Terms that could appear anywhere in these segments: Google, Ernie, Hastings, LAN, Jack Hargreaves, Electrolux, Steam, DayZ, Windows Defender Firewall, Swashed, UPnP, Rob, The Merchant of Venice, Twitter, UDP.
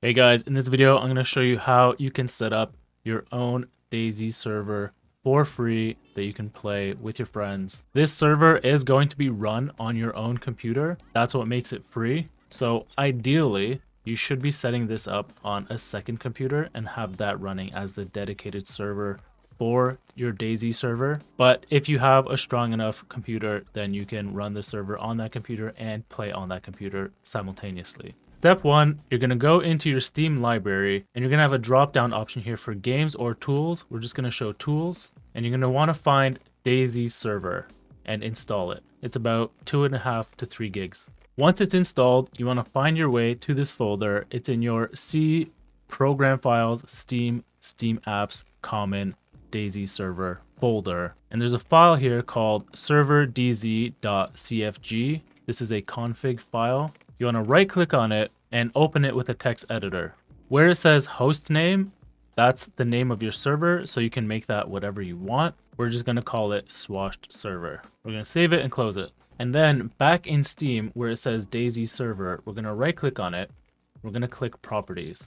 Hey guys, in this video, I'm going to show you how you can set up your own DayZ server for free that you can play with your friends. This server is going to be run on your own computer. That's what makes it free. So ideally, you should be setting this up on a second computer and have that running as the dedicated server for your DayZ server. But if you have a strong enough computer, then you can run the server on that computer and play on that computer simultaneously. Step one, you're going to go into your Steam library and you're going to have a drop down option here for games or tools. We're just going to show tools, and you're going to want to find DayZ server and install it. It's about 2.5 to 3 gigs. Once it's installed, you want to find your way to this folder. It's in your C, program files, Steam, Steam apps, common, DayZ server folder. And there's a file here called serverdz.cfg. This is a config file. You want to right click on it and open it with a text editor. Where it says host name, that's the name of your server, so you can make that whatever you want. We're just going to call it Swashed Server. We're going to save it and close it. And then back in Steam where it says DayZ server, we're going to right click on it. We're going to click properties.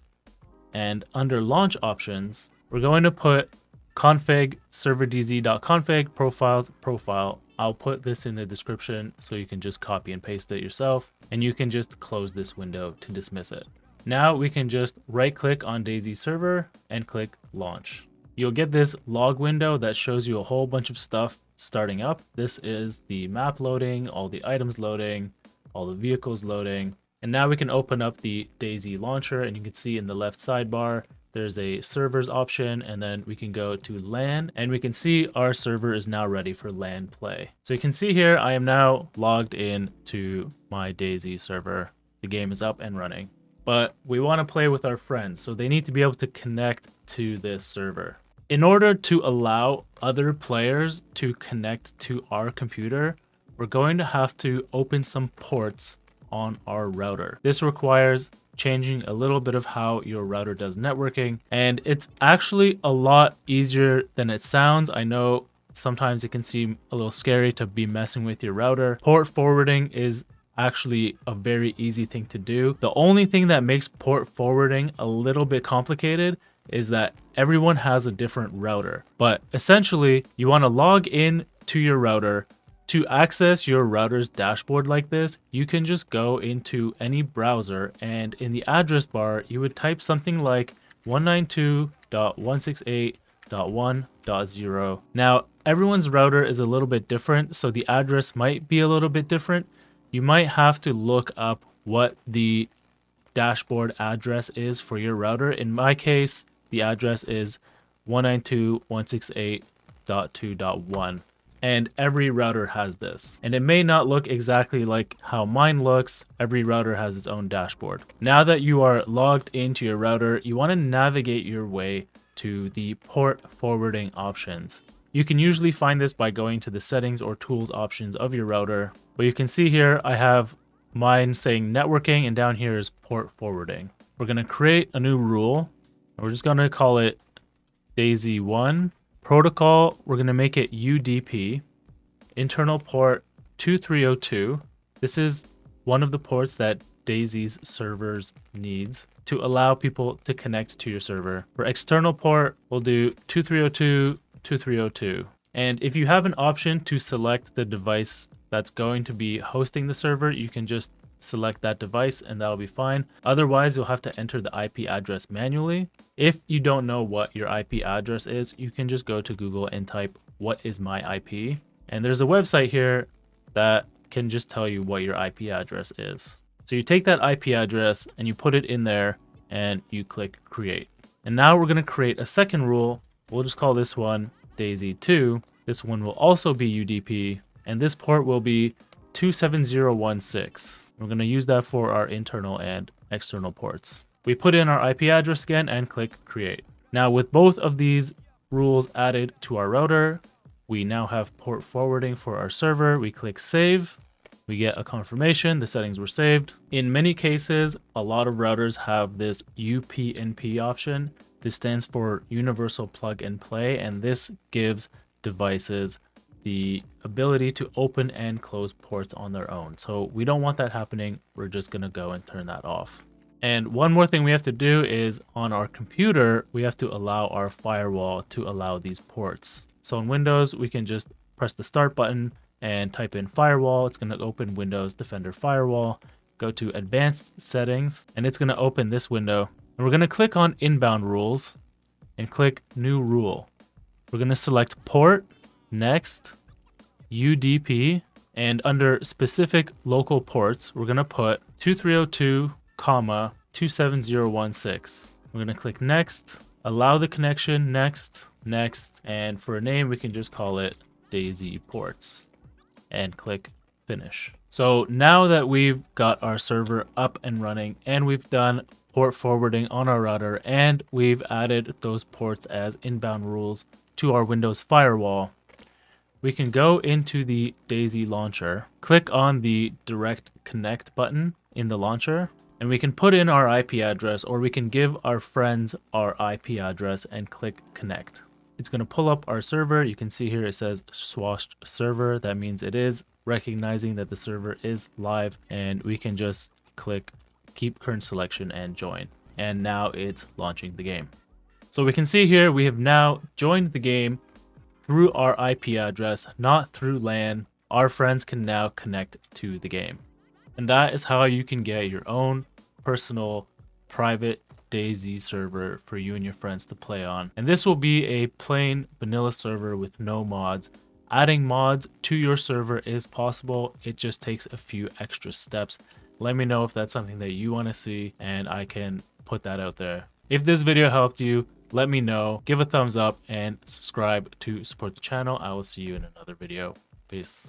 And under launch options, we're going to put config serverdz.config profiles profile. I'll put this in the description so you can just copy and paste it yourself, and you can just close this window to dismiss it. Now we can just right click on DayZ server and click launch. You'll get this log window that shows you a whole bunch of stuff starting up. This is the map loading, all the items loading, all the vehicles loading. And now we can open up the DayZ launcher, and you can see in the left sidebar there's a servers option, and then we can go to LAN, and we can see our server is now ready for LAN play. So you can see here, I am now logged in to my DayZ server. The game is up and running, but we want to play with our friends. So they need to be able to connect to this server. In order to allow other players to connect to our computer, we're going to have to open some ports on our router. This requires changing a little bit of how your router does networking, and it's actually a lot easier than it sounds. I know sometimes it can seem a little scary to be messing with your router. Port forwarding is actually a very easy thing to do. The only thing that makes port forwarding a little bit complicated is that everyone has a different router, but essentially you want to log in to your router. To access your router's dashboard like this, you can just go into any browser, and in the address bar, you would type something like 192.168.1.0. Now, everyone's router is a little bit different, so the address might be a little bit different. You might have to look up what the dashboard address is for your router. In my case, the address is 192.168.2.1. And every router has this. And it may not look exactly like how mine looks. Every router has its own dashboard. Now that you are logged into your router, you want to navigate your way to the port forwarding options. You can usually find this by going to the settings or tools options of your router. But you can see here, I have mine saying networking, and down here is port forwarding. We're going to create a new rule. We're just going to call it DayZ1. Protocol, we're going to make it UDP, internal port 2302. This is one of the ports that DayZ's servers needs to allow people to connect to your server. For external port, we'll do 2302, 2302. And if you have an option to select the device that's going to be hosting the server, you can just select that device and that'll be fine. Otherwise, you'll have to enter the IP address manually. If you don't know what your IP address is, you can just go to Google and type, what is my IP? And there's a website here that can just tell you what your IP address is. So you take that IP address and you put it in there and you click create. And now we're going to create a second rule. We'll just call this one DayZ2. This one will also be UDP, and this port will be 27016. We're going to use that for our internal and external ports. We put in our IP address again and click create. Now with both of these rules added to our router, we now have port forwarding for our server. We click save. We get a confirmation. The settings were saved. In many cases, a lot of routers have this UPnP option. This stands for Universal Plug and Play, and this gives devices the ability to open and close ports on their own. So we don't want that happening. We're just going to go and turn that off. And one more thing we have to do is on our computer, we have to allow our firewall to allow these ports. So in Windows, we can just press the start button and type in firewall. It's going to open Windows Defender Firewall. Go to advanced settings and it's going to open this window. And we're going to click on inbound rules and click new rule. We're going to select port, next, UDP, and under specific local ports, we're going to put 2302.27016. We're going to click next, allow the connection, next, next, and for a name, we can just call it DayZ ports and click finish. So now that we've got our server up and running and we've done port forwarding on our router and we've added those ports as inbound rules to our Windows firewall, we can go into the DayZ launcher, click on the direct connect button in the launcher, and we can put in our IP address, or we can give our friends our IP address and click connect. It's going to pull up our server. You can see here it says swashed server. That means it is recognizing that the server is live, and we can just click keep current selection and join. And now it's launching the game. So we can see here we have now joined the game through our IP address, not through LAN. Our friends can now connect to the game. And that is how you can get your own personal private DayZ server for you and your friends to play on. And this will be a plain vanilla server with no mods. Adding mods to your server is possible. It just takes a few extra steps. Let me know if that's something that you want to see and I can put that out there. If this video helped you, let me know. Give a thumbs up and subscribe to support the channel. I will see you in another video. Peace.